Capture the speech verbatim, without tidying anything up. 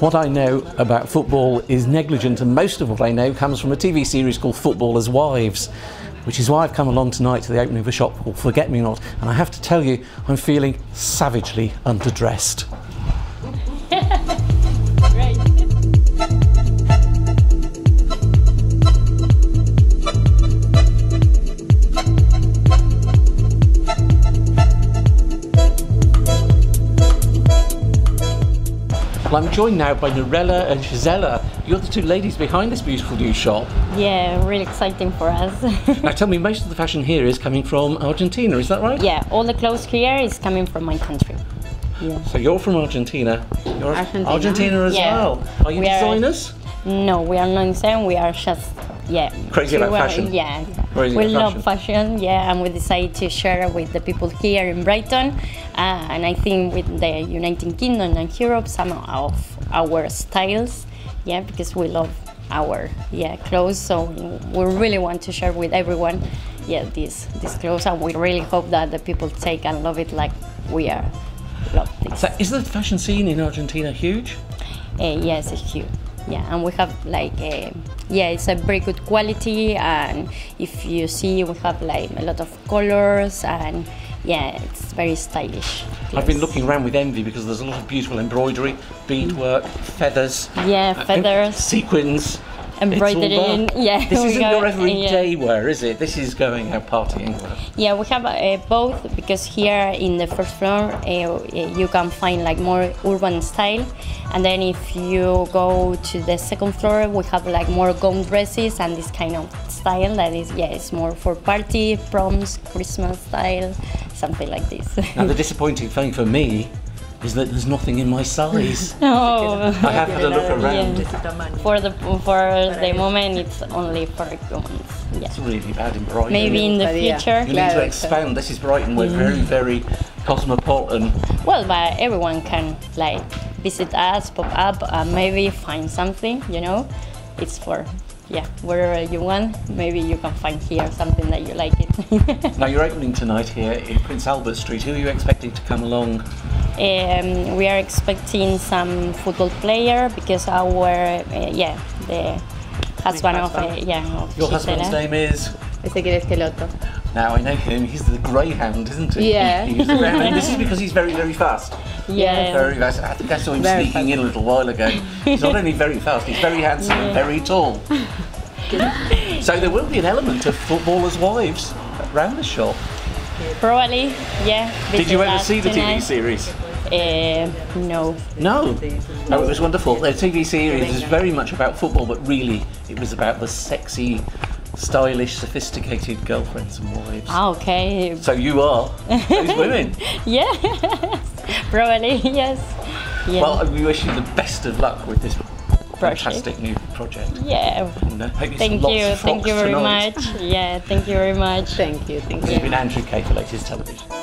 What I know about football is negligent, and most of what I know comes from a T V series called Footballers' Wives, which is why I've come along tonight to the opening of a shop called Forget Me Not, and I have to tell you, I'm feeling savagely underdressed. Well, I'm joined now by Norella and Gisela. You're the two ladies behind this beautiful new shop. Yeah, really exciting for us. Now tell me, most of the fashion here is coming from Argentina, is that right? Yeah, all the clothes here is coming from my country. Yeah. So you're from Argentina. You're Argentina, Argentina as yeah. well. Are you we designers? Are, no, we are not designers, we are just, yeah. Crazy about are, fashion? Yeah. Crazy we about love fashion. fashion, yeah, and we decided to share with the people here in Brighton. Uh, and I think with the United Kingdom and Europe, some of our styles, yeah, because we love our yeah clothes, so we really want to share with everyone, yeah, these these clothes, and we really hope that the people take and love it like we are love this. So is the fashion scene in Argentina huge? Uh, yes, it's huge. Yeah, and we have like a, yeah, it's a very good quality, and if you see, we have like a lot of colors and. Yeah, it's very stylish. Yes. I've been looking around with envy because there's a lot of beautiful embroidery, beadwork, feathers. Yeah, feathers. Sequins. Embroidering. Yeah. This isn't your everyday wear, is it? This is going out partying. Yeah, we have uh, both, because here in the first floor uh, you can find like more urban style, and then if you go to the second floor we have like more gown dresses and this kind of style that is, yeah, it's more for party, proms, Christmas style, something like this. Now the disappointing thing for me is that there's nothing in my size. No. I have had a look around. Yeah. For the for the moment, it's only for guns. Yeah. It's really bad in Brighton. Maybe in the future. You need to expand. This is Brighton. We're very, very cosmopolitan. Well, but everyone can like visit us, pop up, and maybe find something. You know, it's for. Yeah, wherever you want, maybe you can find here something that you like it. Now you're opening tonight here in Prince Albert Street. Who are you expecting to come along? Um, we are expecting some football player, because our uh, yeah the husband, husband. of uh, yeah of your Gisela. Husband's name is Ezequiel Schelotto. Now I know him. He's the greyhound, isn't he? Yeah. He's the greyhound. This is because he's very very fast. Yeah. Very fast. I think I saw him very sneaking fast. in a little while ago. He's not only very fast, he's very handsome yeah. and very tall. So there will be an element of Footballers' Wives around the shop. Probably, yeah. Did you ever see the tonight. T V series? Uh, no. No? No, it was wonderful. The T V series was very much about football, but really it was about the sexy, stylish, sophisticated girlfriends and wives. Ah, okay. So you are those women? Yeah. Probably, yes. Yeah. Well, we wish you the best of luck with this project. Fantastic new project. Yeah. And, uh, hope you thank you. Thank you very tonight. much. Yeah, thank you very much. Thank you. Thank this you. This has been Andrew Kay for Latest Television.